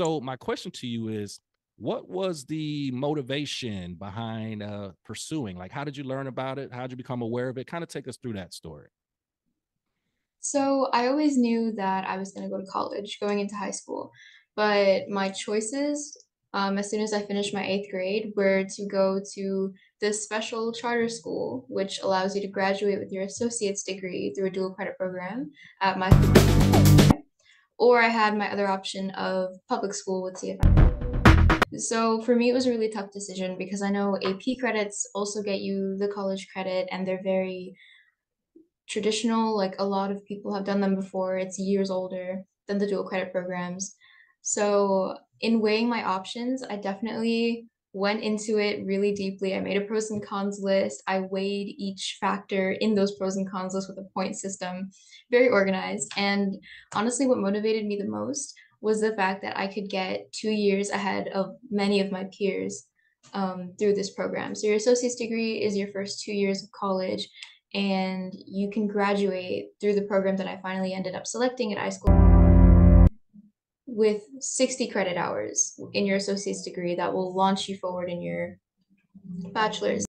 So my question to you is, what was the motivation behind pursuing? Like, how did you learn about it? How did you become aware of it? Kind of take us through that story. So I always knew that I was going to go to college going into high school, but my choices as soon as I finished my 8th grade were to go to this special charter school, which allows you to graduate with your associate's degree through a dual credit program at my school. Or I had my other option of public school with CFI. So for me, it was a really tough decision because I know AP credits also get you the college credit and they're very traditional. Like, a lot of people have done them before. It's years older than the dual credit programs. So in weighing my options, I definitely went into it really deeply. I made a pros and cons list. I weighed each factor in those pros and cons list with a point system, very organized. And honestly, what motivated me the most was the fact that I could get 2 years ahead of many of my peers through this program. So your associate's degree is your first 2 years of college, and you can graduate through the program that I finally ended up selecting at iSchool, with 60 credit hours in your associate's degree that will launch you forward in your bachelor's.